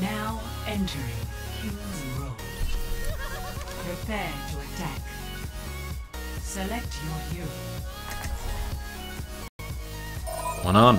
Now entering King's Road. Prepare to attack. Select your hero. One on.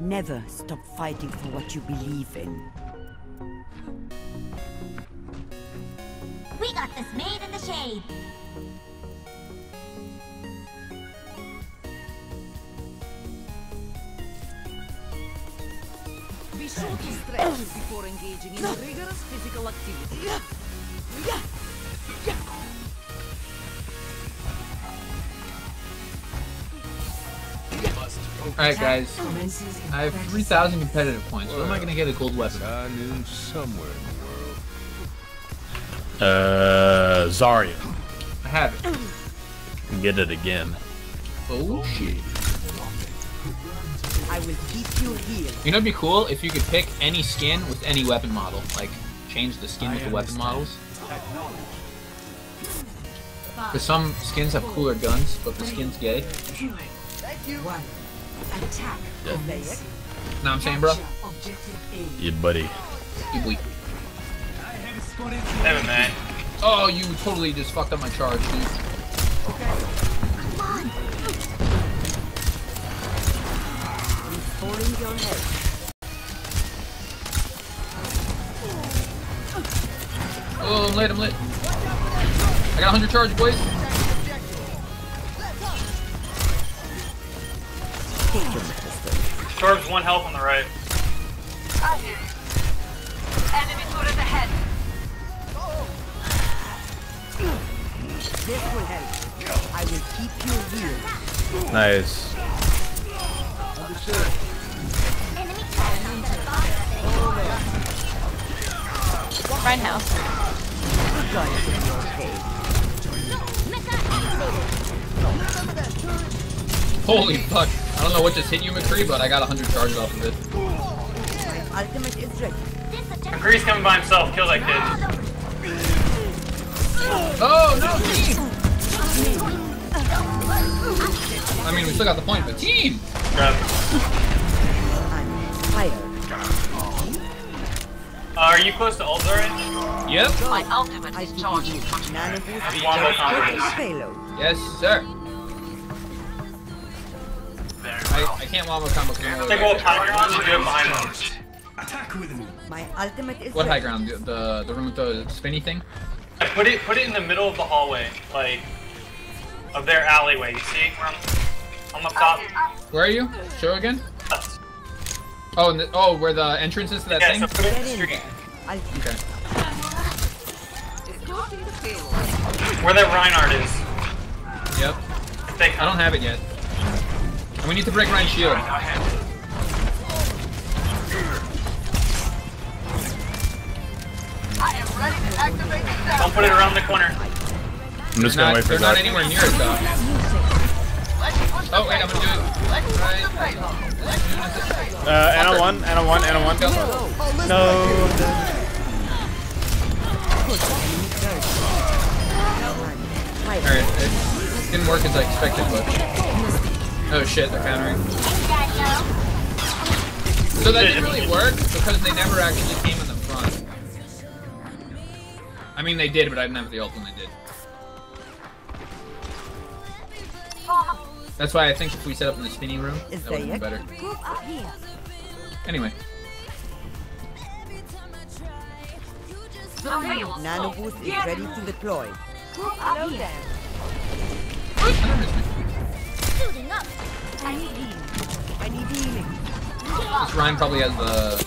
Never stop fighting for what you believe in. We got this made in the shade. Be sure to stretch before engaging in rigorous physical activity. Alright guys, I have 3,000 competitive points. Where am I going to get a gold weapon? Somewhere in the world. Zarya. I have it. Get it again. Oh shit. I will keep you here. You know it'd be cool if you could pick any skin with any weapon model. Like, change the skin with the weapon models. Because some skins have cooler guns, but the skin's gay. One. Attack. Yeah. Know what I'm saying, bro? Yeah, buddy. You bleep. Never mind. Oh, you totally just fucked up my charge, dude. Okay. Come on. Restoring your health. Oh, I'm lit, I'm lit. I got 100 charge, boys. Charge 1 health on the right. Enemy turret ahead. This will help. I will keep you here. Nice. Right now. Holy fuck. I don't know what just hit you, McCree, but I got 100 charges off of it. McCree's coming by himself. Kill that kid. Oh, no, team! I mean, we still got the point, but team! Grab it. Are you close to ult already? Yep. My ultimate is charging. Yes, sir. I can't wobble combo. Take all high ground and do it behind us. Attack with me. My ultimate is. What high ground? The room with the spinny thing? I put it in the middle of the hallway, like of their alleyway. You see? I'm up top. Where are you? Show again. Oh, and oh, where the entrance is to that thing. So put it in the street. Okay. Where that Reinhardt is. Yep. I don't have it yet. And we need to break Ryan's shield. I am ready to activate the cell. Don't put it around the corner. I'm just gonna wait for that. They're not anywhere near it though. Oh wait, I'm gonna do it. Right. Ana 1, Ana 1, Ana 1. Go. No. Alright, it didn't work as I expected, but... Oh shit, they're countering. So that didn't really work because they never actually came in the front. I mean, they did, but I didn't have the ult when they did. That's why I think if we set up in the spinny room, that would be better. Anyway. Nano boost is ready to deploy. I need healing. This Ryan probably has the...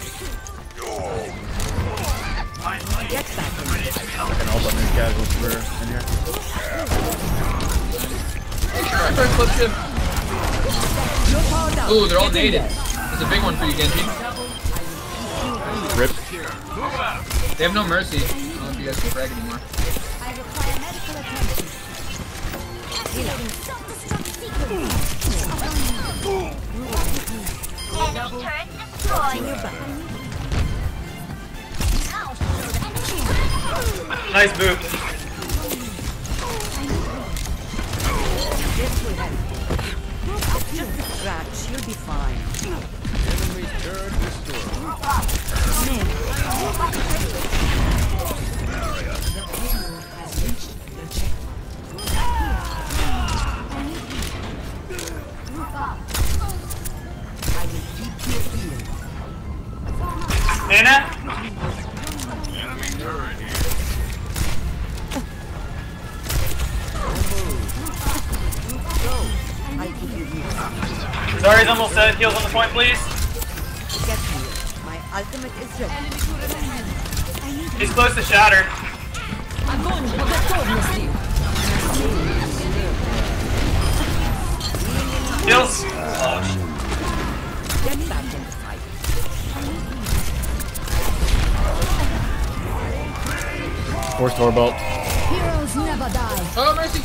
Fucking all of these guys were in here. I first clipped him. Ooh, they're all dated. That's a big one for you, Genji. Rip. They have no mercy. you guys can't brag anymore. I require medical attention. Enemy turret destroyed. Nice move. This will help. Just a scratch, you'll be fine. Enemy turret restored. Ana? Enemy turret here. Sorry, almost dead. Heals on the point, please. Get here. My ultimate is ready. He's close to shatter. I'm going to the heals. Oh. Force Torbolt. Heroes never die. Oh mercy.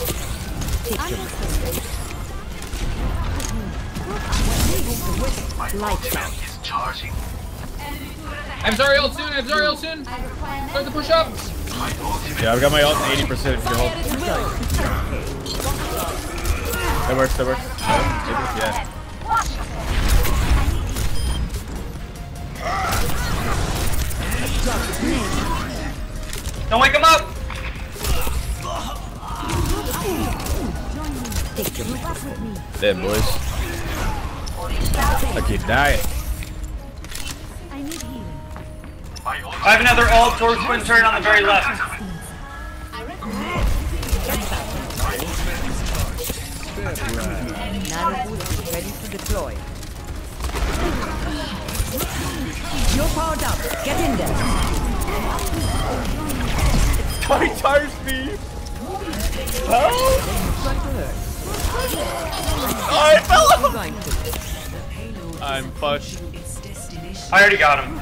I'm sorry, ult soon. Start the push up. Yeah, I've got my ult 80% for your ult. That works. Yeah. Don't wake him up! Dead, boys. Okay, die. I have another ult towards Twin Turret on the very left. Nanoboot ready to deploy. You're powered up. Get in there. Don't charge me. Oh, I fell off. I'm fucked. I already got him.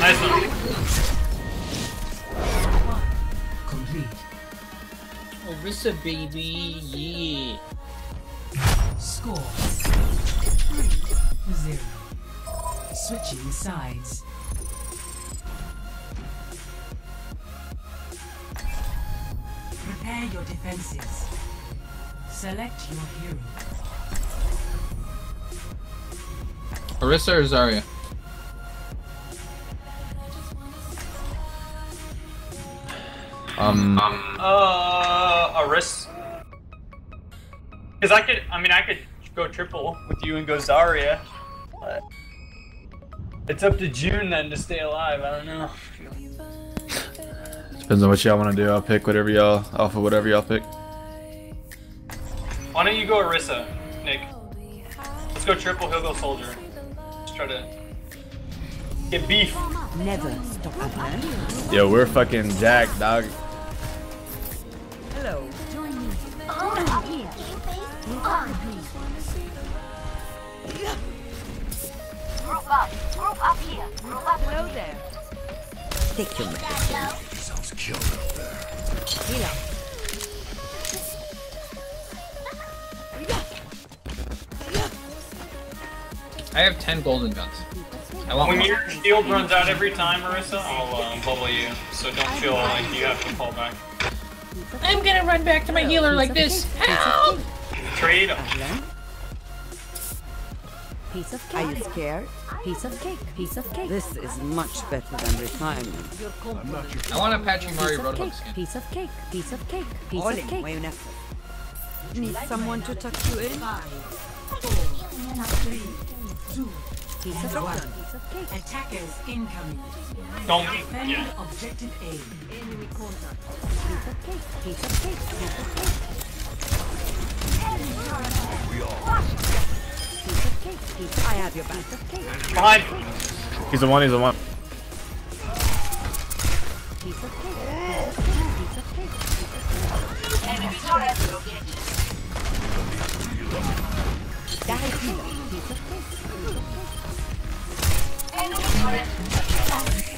Nice one. Complete. Oh, this is a baby. Yeah. Score 3-0. Switching sides. Prepare your defenses. Select your hero. Orisa or Zarya? Orisa. Cause I could go triple with you and go Zarya. But it's up to June then to stay alive, I don't know. Depends on what y'all want to do. I'll pick whatever y'all, off of whatever y'all pick. Why don't you go Orisa, Nick? Let's go triple, he'll go soldier. Just try to get beef. Never stop us. Yo, we're fucking jacked, dog. Hello. Join me. Group up here. Group up. Hello there. Take your medicine. Sounds killed up there. I have 10 golden guns. When your shield runs out every time, Orisa, I'll bubble you. So don't feel like you have to fall back. I'm gonna run back to my healer like this. Help! Trade him. Piece of cake. Are you scared? Piece of cake. This is much better than retirement. I want a Patchy Mario Roadhog skin. Piece of cake. Need someone to tuck you in? 5, 4, 3, 2. Piece of cake. Attackers incoming. Don't defend objective A. Enemy contact. Piece of cake. I have your back. Behind. He's the one. Piece of cake.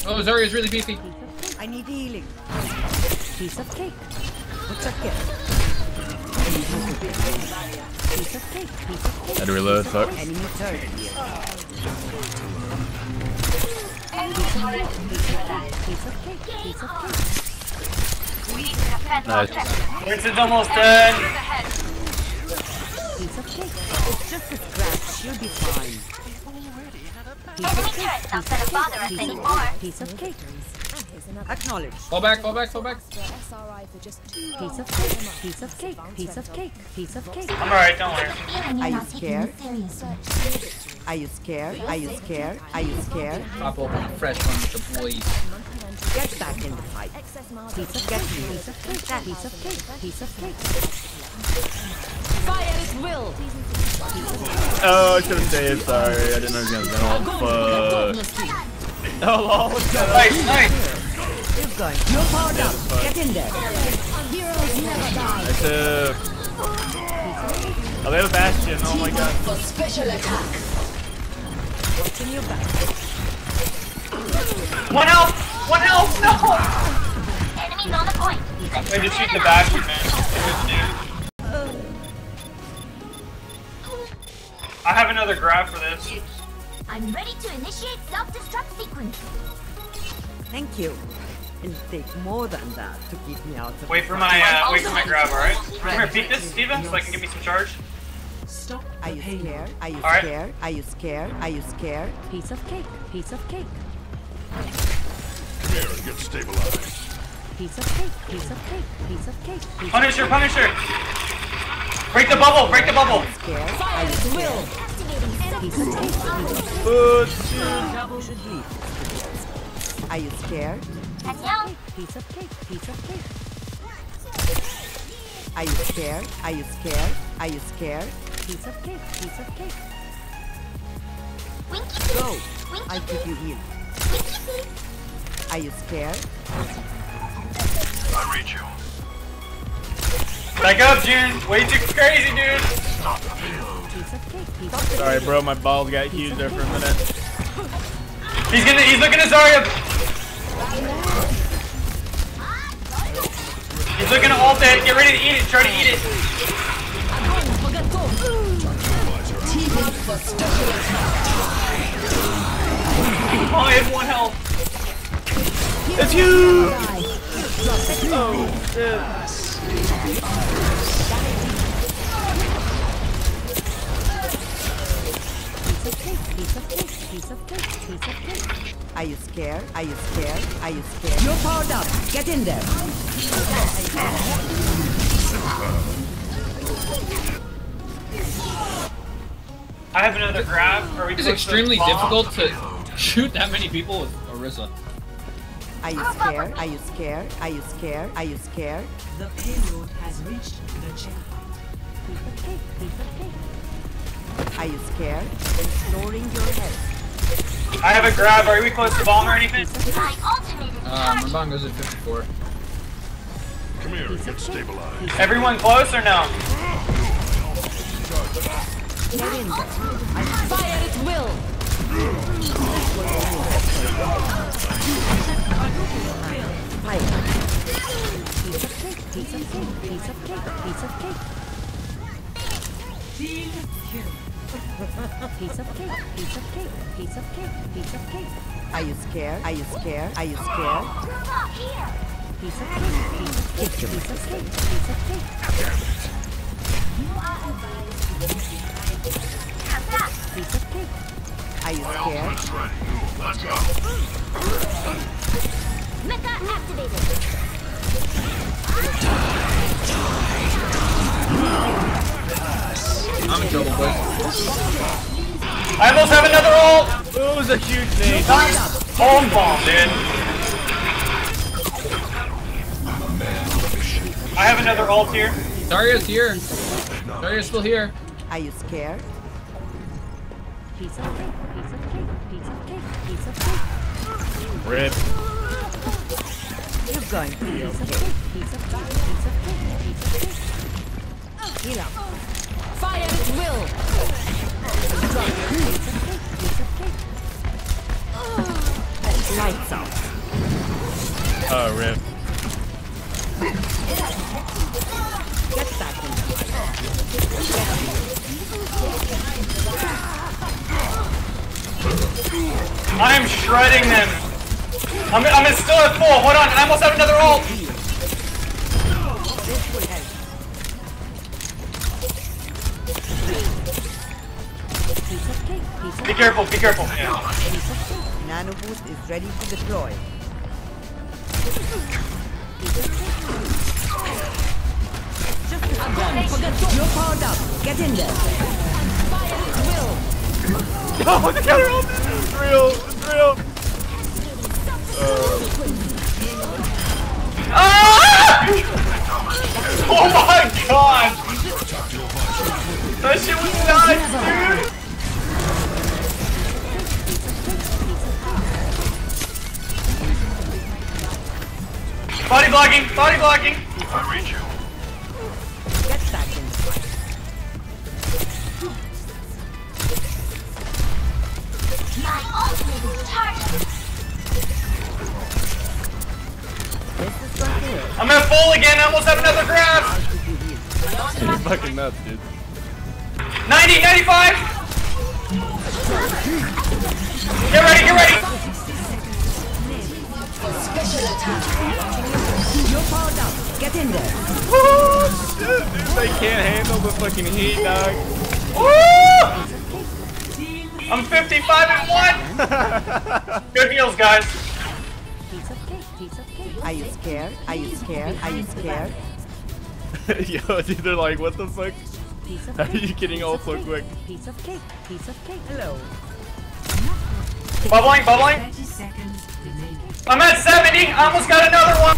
Oh, Zarya's really beefy. I need healing. Piece of cake. What's up here? Piece of cake. Piece of cake. Had to reload, fuck. Nice. Winston's almost dead. Piece of cake. It's just a scratch. You'll be fine. Enemy turret's not gonna bother us anymore. Piece of cake. Acknowledge. Fall back, fall back, fall back. Piece of cake, piece of cake, piece of cake, piece of cake. I'm alright, don't worry. Are you scared? Are you scared? Are you scared? Are you scared? Pop open fresh one with the boys. Get back in the fight. Piece of cake, piece of cake, piece of cake, piece of cake. Fire at will. Oh, I should have stayed. Sorry, I didn't know he was gonna. Fuck. Oh, nice. You've got no power down. Get in there. Heroes never die. That's a. Oh, they have a bastion. Oh my god. For special attack. Watching your back. One health. One health. No. Enemies on the point. I just shoot the bastion, man. I have another grab for this. I'm ready to initiate self-destruct sequence. Thank you. It'll take more than that to keep me out of. Wait for my grab, alright? Can you repeat this, Steven, so I can give me some charge? Stop. Are you scared? Are you scared? Are you scared? Are you scared? Piece of cake. Piece of cake. There, get stabilized. Piece of cake. Piece of cake. Piece of cake. Piece Punisher, of cake. Punisher! Break the bubble! Break the bubble! Fire at will! Are you scared? Piece of cake, piece of cake. Are you scared? Are you scared? Are you scared? Piece of cake, piece of cake. Go! I'll give you heal. Are you scared? I reach you. Back up, dude! Way too crazy, dude! Stop the field. Sorry, bro, my balls got huge there for a minute. He's looking at Zarya. He's looking at ult it. Get ready to eat it. Try to eat it. Oh, I have one health. It's you. Oh shit. Piece of cake, piece of cake, piece of cake. Are you scared? Are you scared? Are you scared? You're powered up. Get in there. I have another grab. It's extremely difficult to shoot that many people with Orisa. Are you scared? Are you scared? Are you scared? Are you scared? The payload has reached the checkpoint. Piece of cake, piece of cake. Are you scared? Restoring your head. I have a grab. Are we close to bomb or anything? My bomb goes at 54. Come here, get stabilized. Everyone close or no? Get in there. I fire at will. Piece of cake, piece of cake, piece of cake, piece of cake. Piece of cake, piece of cake, piece of cake, piece of cake. Are you scared? Are you scared? Are you scared? Piece of cake, piece of cake, piece of cake, piece of cake. You are advised to leave behind the piece of cake. Are you scared? Let's go. Mecha activated. I'm in trouble, boys. I almost have another ult! It was a huge name. Nice! Home bomb, dude. I have another ult here. Zarya's here. Zarya's still here. Are you scared? Piece of cake, piece of cake, piece of cake, piece of cake. RIP. You're going to be okay. Piece of cake, piece of cake, piece of cake, piece of cake. Heal up. Fire at will. Lights out. Oh, rip. Get back in there. I am shredding them. I'm still at 4. Hold on, I almost have another ult. Be careful, be careful. Nanoboost is ready to deploy. I'm done. You're powered up. Get in there. Oh, the counter ult! It's real, it's real. Ah! Oh my god! That shit was nuts, dude! Body blocking! Body blocking! I reach you. Get back in. My ultimate is charged. I'm at full again. I almost have another grab. You're fucking nuts, dude. 90, 95. Get ready! Get ready! Special attack. You're powered up. Get in there. Oh, dude, they can't handle the fucking heat, dog. Woo! I'm 55-1. Good deals, guys. Piece of cake. Piece of cake. Are you scared? Are you scared? Are you scared? Yo, dude, they're like, what the fuck? Piece of cake. How are you getting all so quick? Piece of cake. Piece of cake. Hello. Bubbling, bubbling. I'm at 70. I almost got another one.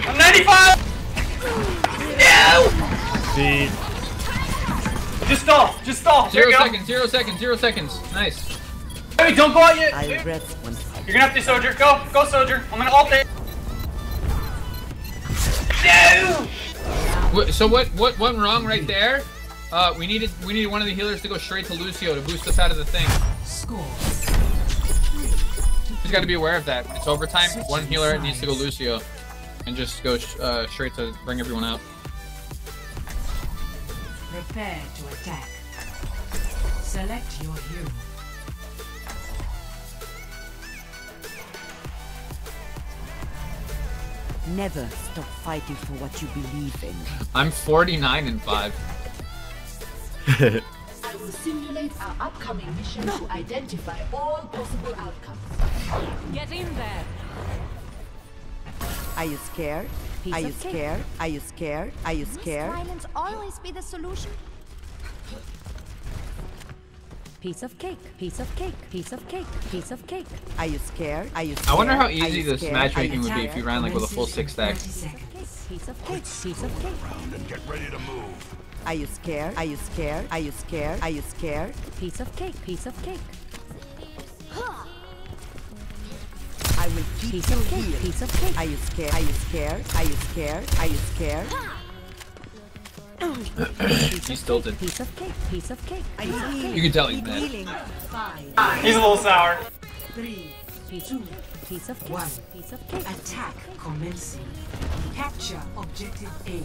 I'm 95! No! Dude. Just stall! Just stall! 0 seconds, 0 seconds, 0 seconds. Nice. Hey, don't bot yet! You're gonna have to soldier. Go! Go soldier! I'm gonna ult it! No! So what went wrong right there? We needed one of the healers to go straight to Lucio to boost us out of the thing. He's got to be aware of that. It's overtime. One healer needs to go Lucio, and just go straight to bring everyone out. Prepare to attack. Select your hero. Never stop fighting for what you believe in. I'm 49-5. I will simulate our upcoming mission to identify all possible outcomes. Get in there. Are you scared? Are you scared? Are you scared? Are you scared? Must silence always be the solution? Piece of cake. Piece of cake. Piece of cake. Piece of cake. Are you scared? Are you scared? I wonder how easy this matchmaking would be if you ran like with a full 6 stack. Piece of cake. Piece of cake. And get ready to move. Are you scared? Are you scared? Are you scared? Are you scared? Piece of cake. Piece of cake. I will keep you here. Piece of cake. Are you scared? Are you scared? Are you scared? Are you scared? He's tilted. Piece of cake. Piece of cake. You can tell he's mad. He's a little sour. 3, 2. Piece of cake. 1. Piece of cake. Attack commencing. Capture objective A.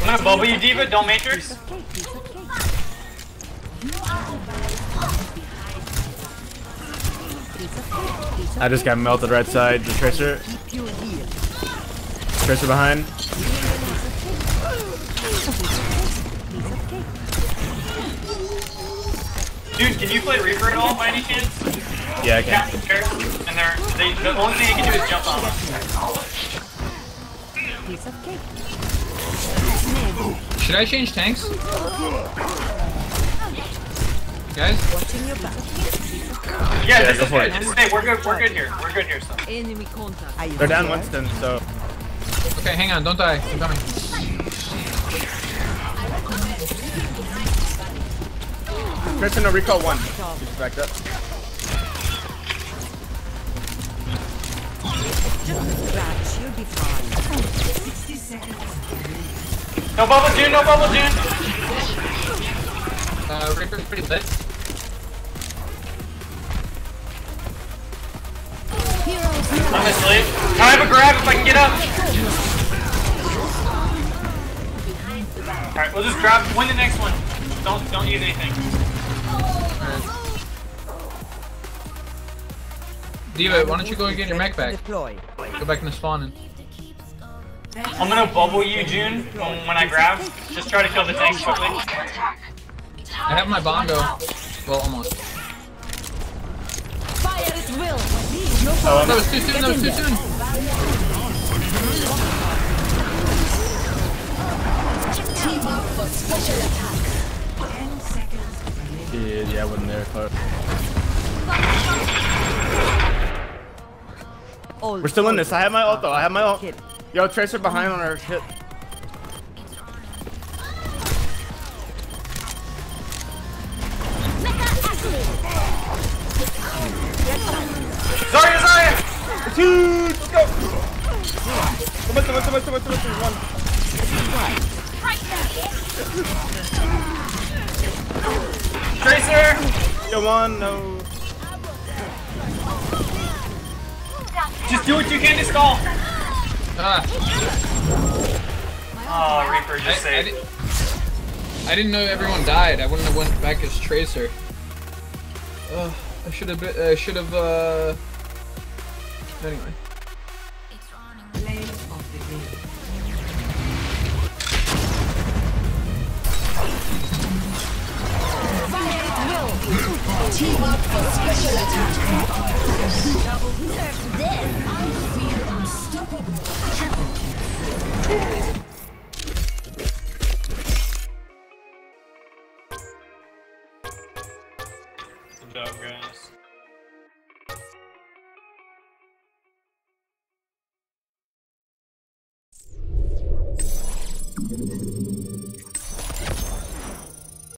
I'm gonna bubble you, Diva. Don't matrix. Piece of cake. Piece of cake. I just got melted right side. The Tracer. Tracer behind. Dude, can you play Reaper at all by any chance? Yeah, I can. And the only thing you can do is jump on them. Piece of cake. Should I change tanks? Guys? Yeah, go for it. Just stay. We're good here. We're good here, son. They're down Winston, so... Okay, hang on, don't die. I'm coming. Kristen, no recall one. She's backed up. No bubble, dude. No bubble, dude. Reaper's pretty lit. I'm asleep. I have a grab if I can get up. Alright, we'll just grab. Win the next one. Don't use anything. Right. Diva, why don't you go and get your mech back? Go back and spawn in. I'm gonna bubble you, June, when I grab. Just try to kill the tank quickly. I have my bongo. Well, almost. Fire at will. Oh, that was too soon, that was too soon! Team up for special attack. Dude, yeah, I wasn't there, Clark. We're still in this, I have my ult though, I have my ult. Yo, Tracer behind on our ship. Zarya, Zarya! Dude, let's go! One. Tracer! Come on, no. Just do what you can to stall. Oh, Reaper just saved. I didn't know everyone died. I wouldn't have went back as Tracer. I should have. Anyway. Team up for special attack. Good job, guys.